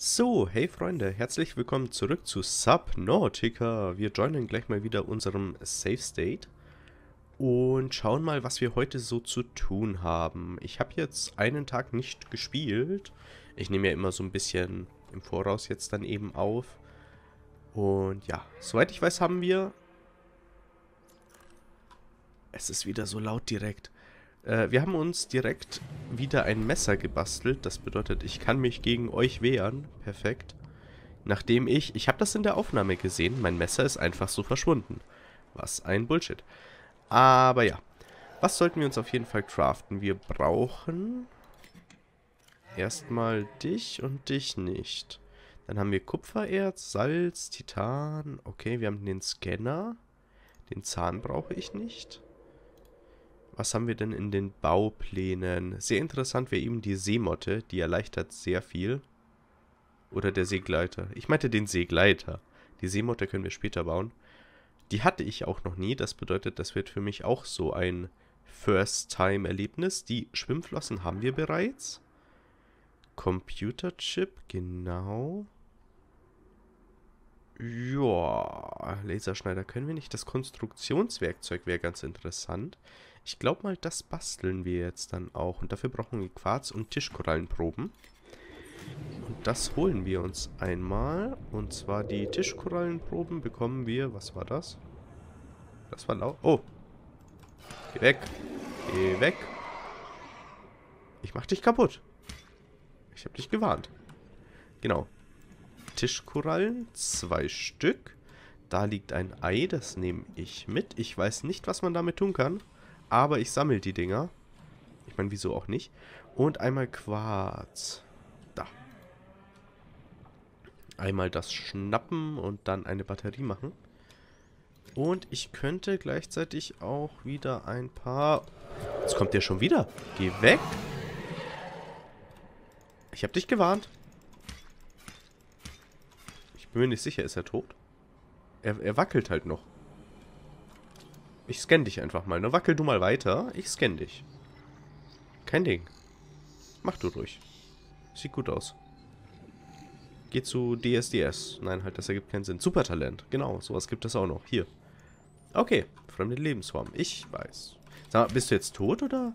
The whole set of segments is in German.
So, hey Freunde, herzlich willkommen zurück zu Subnautica. Wir joinen gleich mal wieder unserem Safe State und schauen mal, was wir heute so zu tun haben. Ich habe jetzt einen Tag nicht gespielt. Ich nehme ja immer so ein bisschen im Voraus jetzt dann eben auf. Und ja, soweit ich weiß, haben wir... Es ist wieder so laut direkt. Wir haben uns direkt wieder ein Messer gebastelt. Das bedeutet, ich kann mich gegen euch wehren. Perfekt. Nachdem ich habe das in der Aufnahme gesehen, mein Messer ist einfach so verschwunden. Was ein Bullshit. Aber ja, was sollten wir uns auf jeden Fall craften? Wir brauchen erstmal dich und dich nicht. Dann haben wir Kupfererz, Salz, Titan. Okay, wir haben den Scanner. Den Zahn brauche ich nicht. Was haben wir denn in den Bauplänen? Sehr interessant wäre eben die Seemotte, die erleichtert sehr viel. Oder der Seegleiter. Ich meinte den Seegleiter. Die Seemotte können wir später bauen. Die hatte ich auch noch nie. Das bedeutet, das wird für mich auch so ein First-Time-Erlebnis. Die Schwimmflossen haben wir bereits. Computerchip, genau. Ja, Laserschneider können wir nicht. Das Konstruktionswerkzeug wäre ganz interessant. Ich glaube mal, das basteln wir jetzt dann auch. Und dafür brauchen wir Quarz- und Tischkorallenproben. Und das holen wir uns einmal. Und zwar die Tischkorallenproben bekommen wir... Was war das? Das war laut... Oh! Geh weg! Geh weg! Ich mach dich kaputt! Ich habe dich gewarnt. Genau. Tischkorallen. 2 Stück. Da liegt ein Ei. Das nehme ich mit. Ich weiß nicht, was man damit tun kann. Aber ich sammle die Dinger. Ich meine, wieso auch nicht. Und einmal Quarz. Da. Einmal das schnappen und dann eine Batterie machen. Und ich könnte gleichzeitig auch wieder ein paar... Jetzt kommt der schon wieder. Geh weg. Ich habe dich gewarnt. Ich bin mir nicht sicher, ist er tot? Er wackelt halt noch. Ich scanne dich einfach mal, ne? Wackel du mal weiter. Ich scanne dich. Kein Ding. Mach du ruhig. Sieht gut aus. Geh zu DSDS. Nein, halt, das ergibt keinen Sinn. Supertalent. Genau, sowas gibt es auch noch. Hier. Okay, fremde Lebensform. Ich weiß. Sag mal, bist du jetzt tot, oder?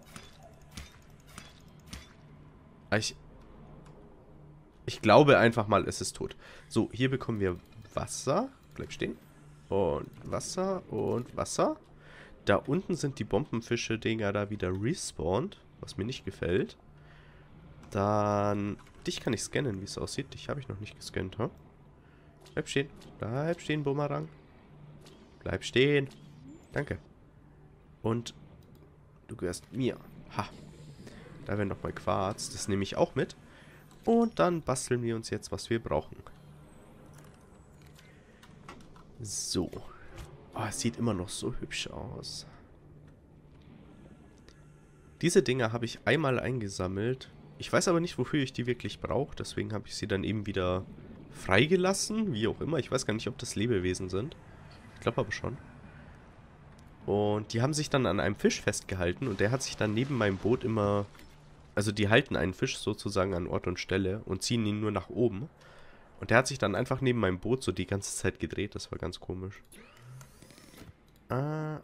Ich glaube einfach mal, es ist tot. So, hier bekommen wir Wasser. Bleib stehen. Und Wasser und Wasser. Da unten sind die Bombenfische-Dinger da wieder respawned, was mir nicht gefällt. Dann... Dich kann ich scannen, wie es aussieht. Dich habe ich noch nicht gescannt, ha? Bleib stehen. Bleib stehen, Bumerang. Bleib stehen. Danke. Und du gehörst mir. Ha. Da wäre nochmal Quarz. Das nehme ich auch mit. Und dann basteln wir uns jetzt, was wir brauchen. So. Oh, es sieht immer noch so hübsch aus. Diese Dinger habe ich einmal eingesammelt. Ich weiß aber nicht, wofür ich die wirklich brauche. Deswegen habe ich sie dann eben wieder freigelassen. Wie auch immer. Ich weiß gar nicht, ob das Lebewesen sind. Ich glaube aber schon. Und die haben sich dann an einem Fisch festgehalten. Und der hat sich dann neben meinem Boot immer... Also die halten einen Fisch sozusagen an Ort und Stelle und ziehen ihn nur nach oben. Und der hat sich dann einfach neben meinem Boot so die ganze Zeit gedreht. Das war ganz komisch.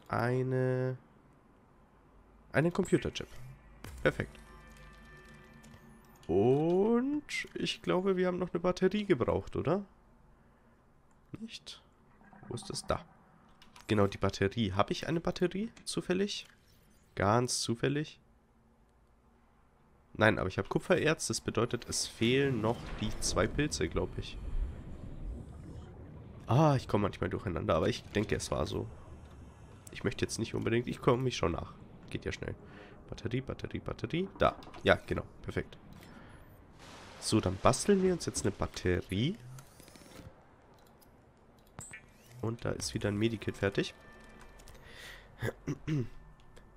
Einen Computerchip. Perfekt. Und ich glaube, wir haben noch eine Batterie gebraucht, oder? Nicht? Wo ist das? Da. Genau, die Batterie. Habe ich eine Batterie? Zufällig? Ganz zufällig. Nein, aber ich habe Kupfererz. Das bedeutet, es fehlen noch die 2 Pilze, glaube ich. Ah, ich komme manchmal durcheinander, aber ich denke, es war so. Ich möchte jetzt nicht unbedingt... Ich komme mich schon nach. Geht ja schnell. Batterie, Batterie, Batterie. Da. Ja, genau. Perfekt. So, dann basteln wir uns jetzt eine Batterie. Und da ist wieder ein Medikit fertig.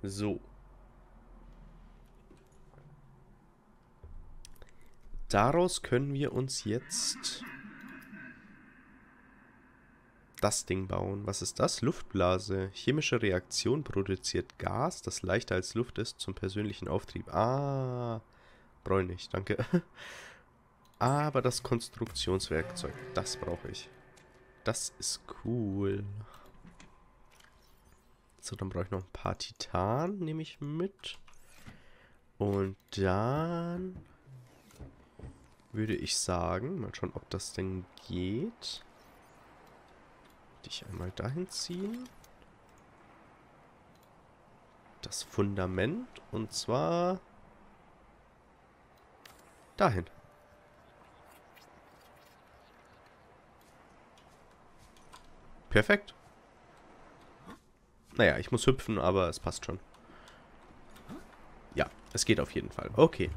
So. Daraus können wir uns jetzt das Ding bauen. Was ist das? Luftblase. Chemische Reaktion produziert Gas, das leichter als Luft ist, zum persönlichen Auftrieb. Ah, brauche ich nicht, danke. Aber das Konstruktionswerkzeug, das brauche ich. Das ist cool. So, dann brauche ich noch ein paar Titan, nehme ich mit. Und dann würde ich sagen, mal schauen, ob das denn geht. Dich einmal dahin ziehen. Das Fundament, und zwar dahin. Perfekt. Naja, ich muss hüpfen, aber es passt schon. Ja, es geht auf jeden Fall. Okay.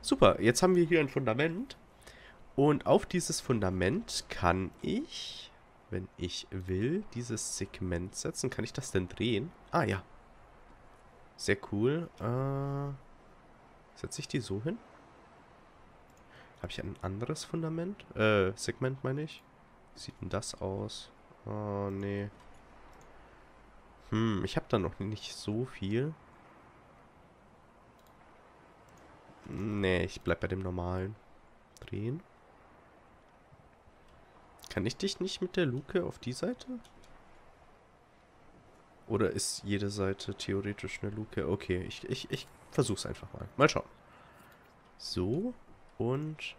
Super, jetzt haben wir hier ein Fundament. Und auf dieses Fundament kann ich, wenn ich will, dieses Segment setzen. Kann ich das denn drehen? Ah, ja. Sehr cool. Setze ich die so hin? Habe ich ein anderes Fundament? Segment meine ich. Wie sieht denn das aus? Oh, nee. Ich habe da noch nicht so viel. Nee, ich bleib bei dem normalen Drehen. Kann ich dich nicht mit der Luke auf die Seite? Oder ist jede Seite theoretisch eine Luke? Okay, ich versuch's einfach mal. Mal schauen. So und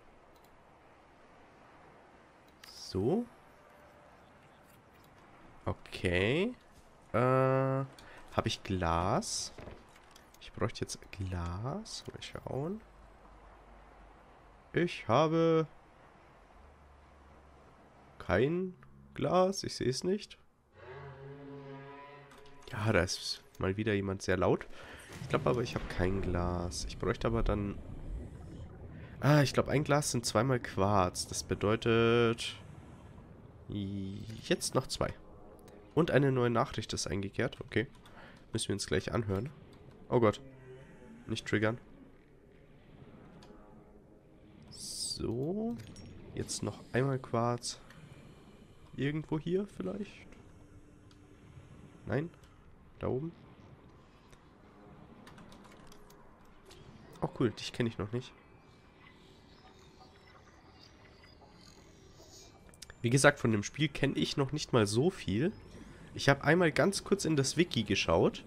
so. Okay. Habe ich Glas? Ich bräuchte jetzt Glas. Mal schauen. Ich habe kein Glas. Ich sehe es nicht. Ja, da ist mal wieder jemand sehr laut. Ich glaube aber, ich habe kein Glas. Ich bräuchte aber dann... Ah, ich glaube, ein Glas sind zweimal Quarz. Das bedeutet... Jetzt noch zwei. Und eine neue Nachricht ist eingekehrt. Okay. Müssen wir uns gleich anhören. Oh Gott. Nicht triggern. So. Jetzt noch einmal Quarz. Irgendwo hier vielleicht? Nein. Da oben. Oh cool, dich kenne ich noch nicht. Wie gesagt, von dem Spiel kenne ich noch nicht mal so viel. Ich habe einmal ganz kurz in das Wiki geschaut,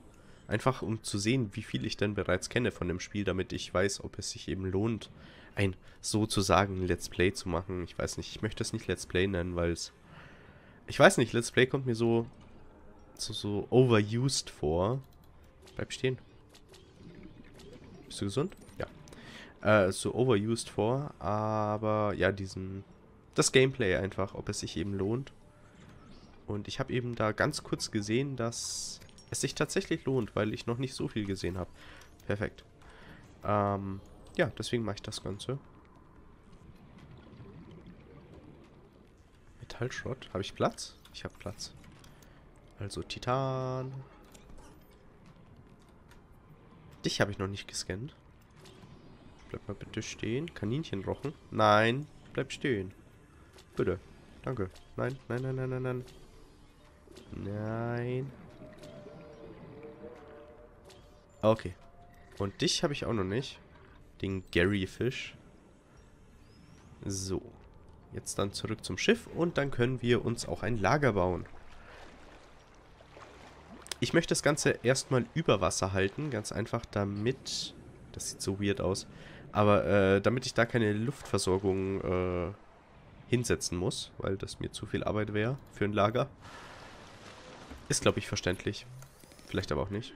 einfach um zu sehen, wie viel ich denn bereits kenne von dem Spiel, damit ich weiß, ob es sich eben lohnt, ein sozusagen Let's Play zu machen. Ich weiß nicht, ich möchte es nicht Let's Play nennen, weil es... Ich weiß nicht, Let's Play kommt mir so overused vor. Bleib stehen. Bist du gesund? Ja. So overused vor, aber ja, das Gameplay einfach, ob es sich eben lohnt. Und ich habe eben da ganz kurz gesehen, dass es sich tatsächlich lohnt, weil ich noch nicht so viel gesehen habe. Perfekt. Ja, deswegen mache ich das Ganze. Metallschrott. Habe ich Platz? Ich habe Platz. Also Titan. Dich habe ich noch nicht gescannt. Bleib mal bitte stehen. Kaninchenrochen. Nein, bleib stehen. Bitte. Danke. Nein, nein, nein, nein, nein, nein. Nein. Okay. Und dich habe ich auch noch nicht. Den Garyfisch. So. Jetzt dann zurück zum Schiff und dann können wir uns auch ein Lager bauen. Ich möchte das Ganze erstmal über Wasser halten. Ganz einfach damit... Das sieht so weird aus. Aber damit ich da keine Luftversorgung hinsetzen muss. Weil das mir zu viel Arbeit wäre für ein Lager. Ist, glaube ich, verständlich. Vielleicht aber auch nicht.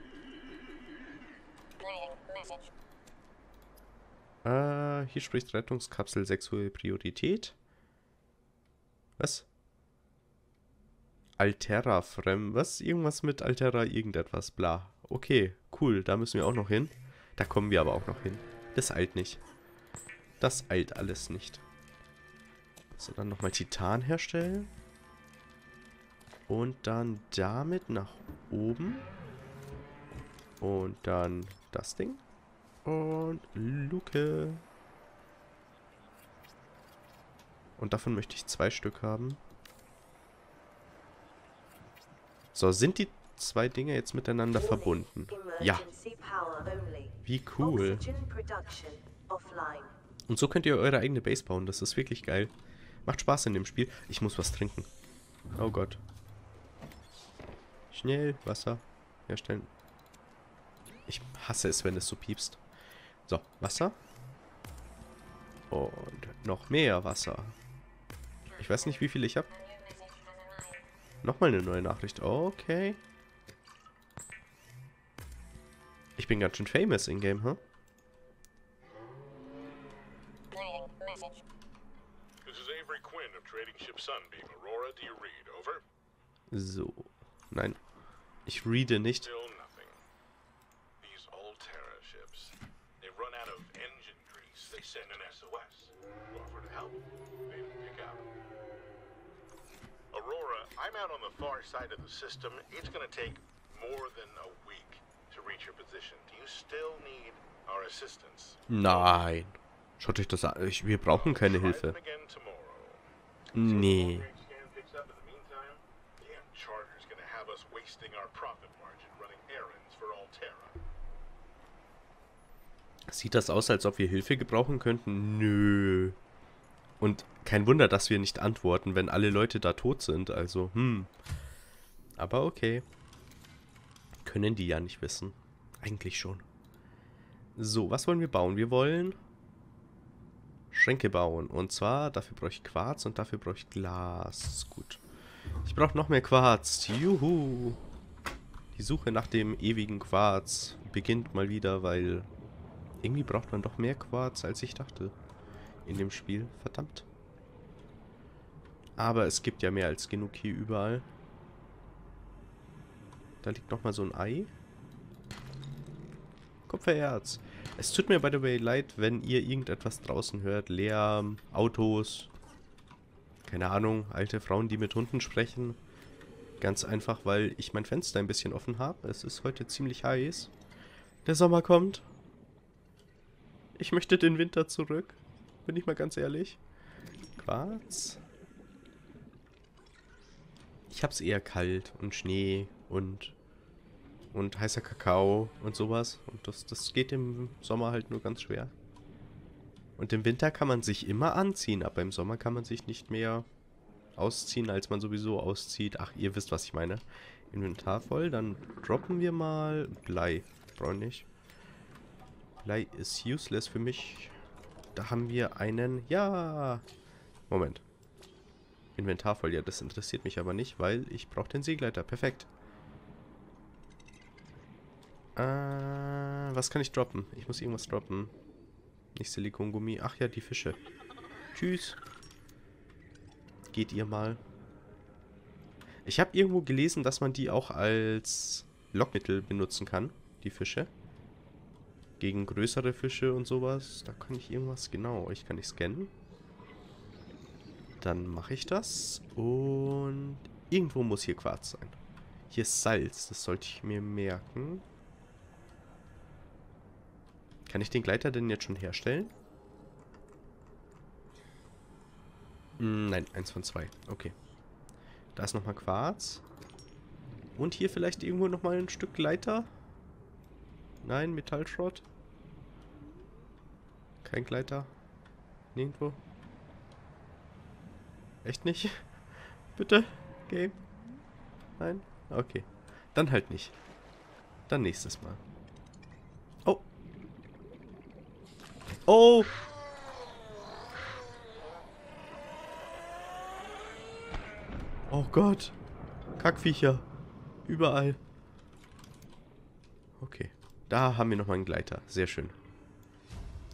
Hier spricht Rettungskapsel 6 hohe Priorität. Was? Alterra fremd. Was? Irgendwas mit Alterra, irgendetwas. Bla. Okay, cool. Da müssen wir auch noch hin. Da kommen wir aber auch noch hin. Das eilt nicht. Das eilt alles nicht. So, dann nochmal Titan herstellen. Und dann damit nach oben. Und dann das Ding. Und Luke. Und davon möchte ich 2 Stück haben. So, sind die 2 Dinge jetzt miteinander verbunden? Ja. Wie cool. Und so könnt ihr eure eigene Base bauen. Das ist wirklich geil. Macht Spaß in dem Spiel. Ich muss was trinken. Oh Gott. Schnell Wasser herstellen. Ich hasse es, wenn es so piepst. So, Wasser. Und noch mehr Wasser. Ich weiß nicht, wie viel ich habe. Nochmal eine neue Nachricht. Okay. Ich bin ganz schön famous in-game, huh? This is Avery Quinn of Trading Ship Sunbeam Aurora. Do you read? Over. So. Nein. Ich reade nicht. Still nothing. These Alterra ships. They've run out of engine grease. They send an SOS. Offer to help. They didn't pick up. Aurora, I'm out on the far side of the system. It's gonna take more than a week to reach your position. Do you still need our assistance? Nein. Schaut euch das an. Wir brauchen keine Hilfe. Nee. Sieht das aus, als ob wir Hilfe gebrauchen könnten? Nö. Und kein Wunder, dass wir nicht antworten, wenn alle Leute da tot sind. Also, Aber okay. Können die ja nicht wissen. Eigentlich schon. So, was wollen wir bauen? Wir wollen Schränke bauen. Und zwar, dafür brauche ich Quarz und dafür brauche ich Glas. Gut. Ich brauche noch mehr Quarz. Juhu. Die Suche nach dem ewigen Quarz beginnt mal wieder, weil irgendwie braucht man doch mehr Quarz, als ich dachte. In dem Spiel. Verdammt. Aber es gibt ja mehr als genug hier überall. Da liegt nochmal so ein Ei. Kupfererz. Es tut mir by the way leid, wenn ihr irgendetwas draußen hört. Lärm, Autos, keine Ahnung, alte Frauen, die mit Hunden sprechen. Ganz einfach, weil ich mein Fenster ein bisschen offen habe. Es ist heute ziemlich heiß. Der Sommer kommt. Ich möchte den Winter zurück. Bin ich mal ganz ehrlich. Quarz. Ich hab's eher kalt und Schnee und heißer Kakao und sowas. Und das geht im Sommer halt nur ganz schwer. Und im Winter kann man sich immer anziehen, aber im Sommer kann man sich nicht mehr ausziehen, als man sowieso auszieht. Ach, ihr wisst, was ich meine. Inventar voll, dann droppen wir mal Blei. Brauche ich nicht. Blei ist useless für mich. Da haben wir einen... Ja! Moment. Inventar voll, ja, das interessiert mich aber nicht, weil ich brauche den Seegleiter. Perfekt. Was kann ich droppen? Ich muss irgendwas droppen. Nicht Silikongummi. Ach ja, die Fische. Tschüss. Geht ihr mal. Ich habe irgendwo gelesen, dass man die auch als Lockmittel benutzen kann. Die Fische. Gegen größere Fische und sowas. Da kann ich irgendwas... Genau, ich kann nicht scannen. Dann mache ich das. Und irgendwo muss hier Quarz sein. Hier ist Salz. Das sollte ich mir merken. Kann ich den Gleiter denn jetzt schon herstellen? Nein, 1 von 2. Okay. Da ist nochmal Quarz. Und hier vielleicht irgendwo nochmal ein Stück Gleiter. Nein, Metallschrott. Kein Gleiter. Nirgendwo. Echt nicht? Bitte? Game? Nein? Okay. Dann halt nicht. Dann nächstes Mal. Oh! Oh Gott! Kackviecher! Überall! Okay. Da haben wir nochmal einen Gleiter. Sehr schön.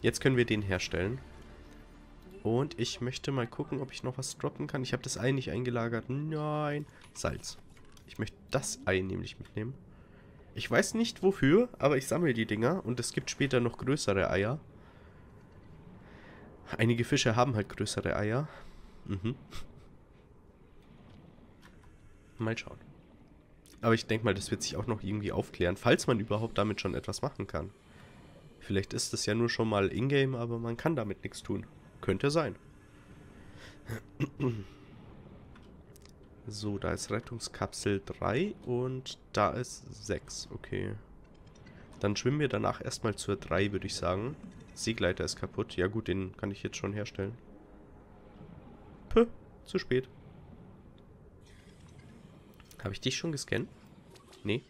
Jetzt können wir den herstellen. Und ich möchte mal gucken, ob ich noch was droppen kann. Ich habe das Ei nicht eingelagert. Nein! Salz. Ich möchte das Ei nämlich mitnehmen. Ich weiß nicht wofür, aber ich sammle die Dinger. Und es gibt später noch größere Eier. Einige Fische haben halt größere Eier. Mal schauen. Aber ich denke mal, das wird sich auch noch irgendwie aufklären, falls man überhaupt damit schon etwas machen kann. Vielleicht ist es ja nur schon mal in-game, aber man kann damit nichts tun. Könnte sein. So, da ist Rettungskapsel 3 und da ist 6. Okay. Dann schwimmen wir danach erstmal zur 3, würde ich sagen. Seegleiter ist kaputt. Ja gut, den kann ich jetzt schon herstellen. Puh, zu spät. Habe ich dich schon gescannt? Nee.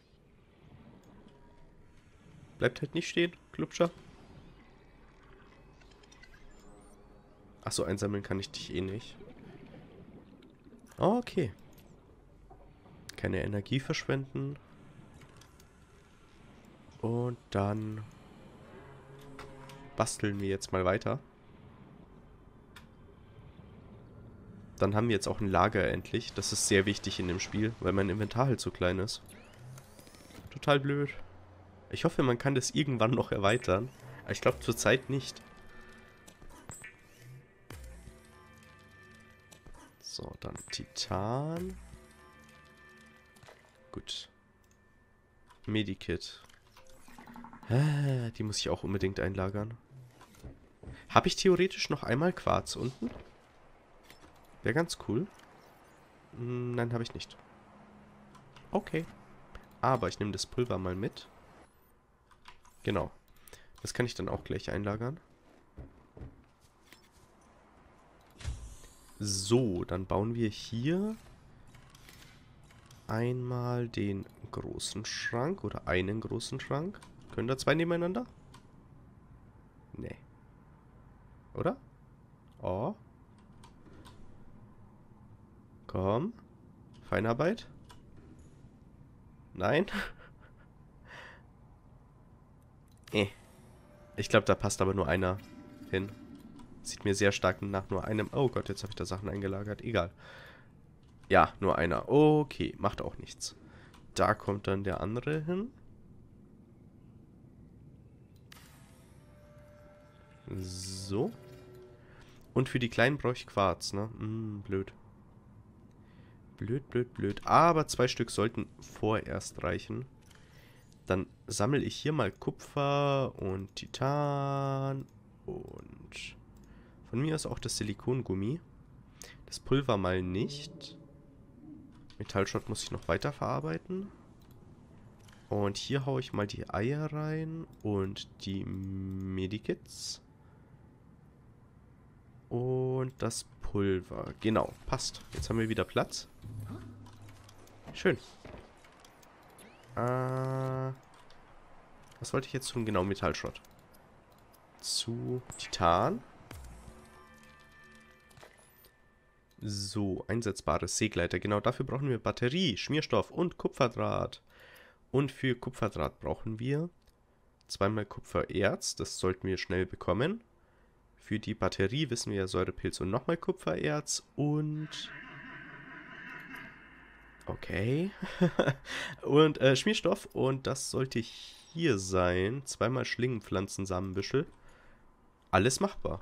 Bleibt halt nicht stehen, Klubscher. Achso, einsammeln kann ich dich eh nicht. Oh, okay. Keine Energie verschwenden. Und dann basteln wir jetzt mal weiter. Dann haben wir jetzt auch ein Lager endlich. Das ist sehr wichtig in dem Spiel, weil mein Inventar halt so klein ist. Total blöd. Ich hoffe, man kann das irgendwann noch erweitern. Aber ich glaube zurzeit nicht. So, dann Titan. Gut. Medikit. Die muss ich auch unbedingt einlagern. Habe ich theoretisch noch einmal Quarz unten? Wäre ganz cool. Nein, habe ich nicht. Okay. Aber ich nehme das Pulver mal mit. Genau. Das kann ich dann auch gleich einlagern. So, dann bauen wir hier einmal den großen Schrank oder einen großen Schrank. Können da zwei nebeneinander? Nee. Oder? Oh. Komm. Feinarbeit. Nein. Ich glaube, da passt aber nur einer hin. Sieht mir sehr stark nach nur einem... Oh Gott, jetzt habe ich da Sachen eingelagert. Egal. Ja, nur einer. Okay, macht auch nichts. Da kommt dann der andere hin. So. Und für die Kleinen brauche ich Quarz, ne? Blöd. Blöd, blöd, blöd. Aber zwei Stück sollten vorerst reichen. Dann sammle ich hier mal Kupfer und Titan und von mir aus auch das Silikongummi. Das Pulver mal nicht. Metallschrott muss ich noch weiter verarbeiten. Und hier haue ich mal die Eier rein und die Medikits. Und das Pulver. Genau, passt. Jetzt haben wir wieder Platz. Schön. Was wollte ich jetzt tun? Genau, Metallschrott. Zu Titan. So, einsetzbares Seegleiter. Genau, dafür brauchen wir Batterie, Schmierstoff und Kupferdraht. Und für Kupferdraht brauchen wir zweimal Kupfererz. Das sollten wir schnell bekommen. Für die Batterie wissen wir ja Säurepilz und nochmal Kupfererz und... Okay. Und Schmierstoff. Und das sollte hier sein. Zweimal Schlingenpflanzensamenbüschel. Alles machbar.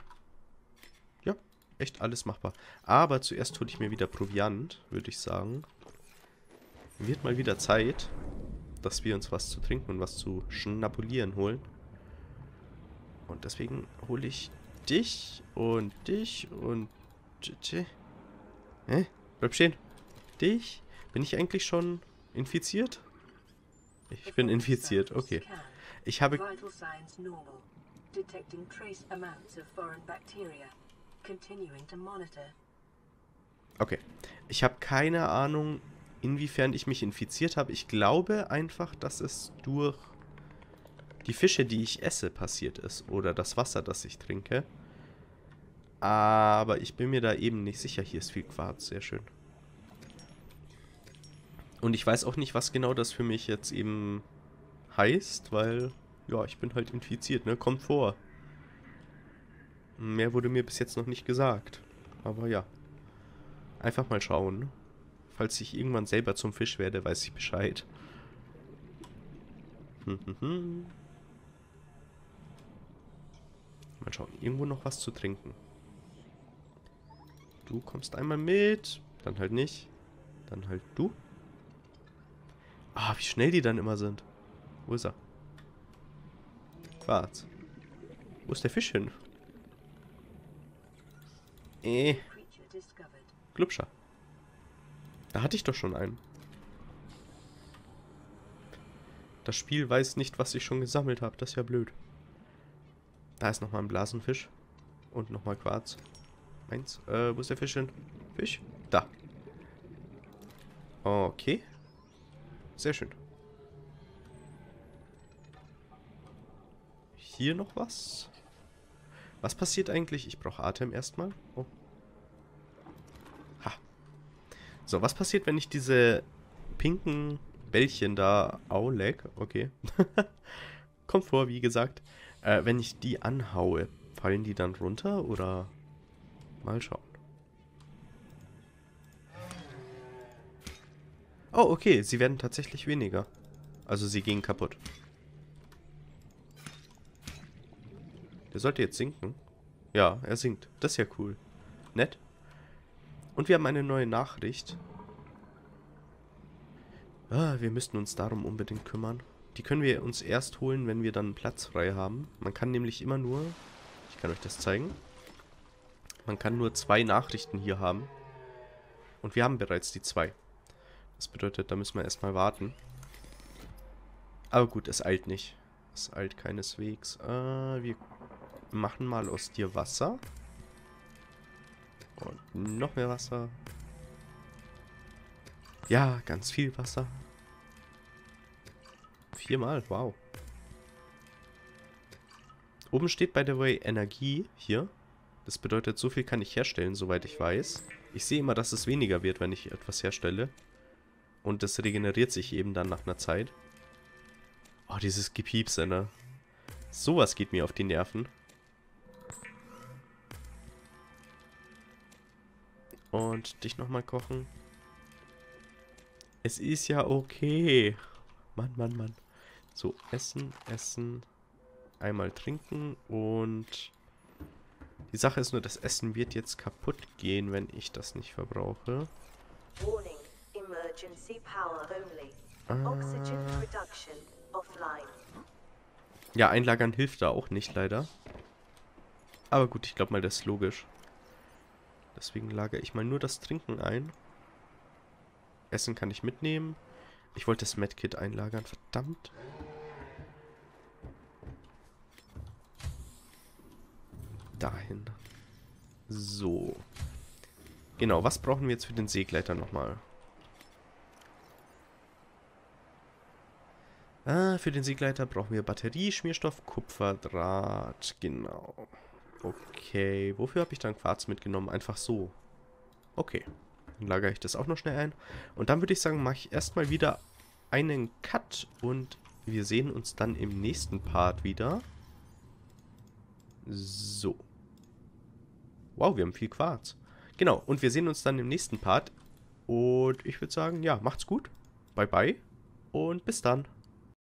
Ja, echt alles machbar. Aber zuerst hole ich mir wieder Proviant, würde ich sagen. Wird mal wieder Zeit, dass wir uns was zu trinken und was zu schnapulieren holen. Und deswegen hole ich dich und dich und... Bleib stehen. Dich... Bin ich eigentlich schon infiziert? Ich bin infiziert, okay. Ich habe... Okay. Ich habe keine Ahnung, inwiefern ich mich infiziert habe. Ich glaube einfach, dass es durch die Fische, die ich esse, passiert ist. Oder das Wasser, das ich trinke. Aber ich bin mir da eben nicht sicher. Hier ist viel Quarz, sehr schön. Und ich weiß auch nicht, was genau das für mich jetzt eben heißt, weil, ja, ich bin halt infiziert, ne? Kommt vor. Mehr wurde mir bis jetzt noch nicht gesagt. Aber ja. Einfach mal schauen. Falls ich irgendwann selber zum Fisch werde, weiß ich Bescheid. Mal schauen. Irgendwo noch was zu trinken. Du kommst einmal mit. Dann halt nicht. Dann halt du. Ah, wie schnell die dann immer sind. Wo ist er? Quarz. Wo ist der Fisch hin? Glubscher. Da hatte ich doch schon einen. Das Spiel weiß nicht, was ich schon gesammelt habe. Das ist ja blöd. Da ist nochmal ein Blasenfisch. Und nochmal Quarz. Eins. Wo ist der Fisch hin? Fisch? Da. Okay. Sehr schön. Hier noch was? Was passiert eigentlich? Ich brauche Atem erstmal. Oh. Ha. So, was passiert, wenn ich diese pinken Bällchen da... Oh, leck. Okay. Kommt vor, wie gesagt. Wenn ich die anhaue, fallen die dann runter oder... Mal schauen. Oh, okay. Sie werden tatsächlich weniger. Also sie gehen kaputt. Der sollte jetzt sinken. Ja, er sinkt. Das ist ja cool. Nett. Und wir haben eine neue Nachricht. Ah, wir müssten uns darum unbedingt kümmern. Die können wir uns erst holen, wenn wir dann Platz frei haben. Man kann nämlich immer nur... Ich kann euch das zeigen. Man kann nur 2 Nachrichten hier haben. Und wir haben bereits die 2. Das bedeutet, da müssen wir erstmal warten. Aber gut, es eilt nicht. Es eilt keineswegs. Wir machen mal aus dir Wasser. Und noch mehr Wasser. Ja, ganz viel Wasser. 4-mal, wow. Oben steht, by the way, Energie hier. Das bedeutet, so viel kann ich herstellen, soweit ich weiß. Ich sehe immer, dass es weniger wird, wenn ich etwas herstelle. Und das regeneriert sich eben dann nach einer Zeit. Oh, dieses Gepiepse, ne? Sowas geht mir auf die Nerven. Und dich nochmal kochen. Es ist ja okay. Mann, Mann, Mann. So, essen, essen. Einmal trinken und... Die Sache ist nur, das Essen wird jetzt kaputt gehen, wenn ich das nicht verbrauche. Warning, emergency power only. Oxygen production offline. Ja, einlagern hilft da auch nicht, leider. Aber gut, ich glaube mal, das ist logisch. Deswegen lagere ich mal nur das Trinken ein. Essen kann ich mitnehmen. Ich wollte das Medkit einlagern, verdammt. Dahin. So. Genau, was brauchen wir jetzt für den Seegleiter nochmal? Ah, für den Seegleiter brauchen wir Batterie, Schmierstoff, Kupferdraht. Genau. Okay, wofür habe ich dann Quarz mitgenommen? Einfach so. Okay, dann lagere ich das auch noch schnell ein. Und dann würde ich sagen, mache ich erstmal wieder einen Cut und wir sehen uns dann im nächsten Part wieder. So. Wow, wir haben viel Quarz. Genau, und wir sehen uns dann im nächsten Part. Und ich würde sagen, ja, macht's gut. Bye, bye. Und bis dann.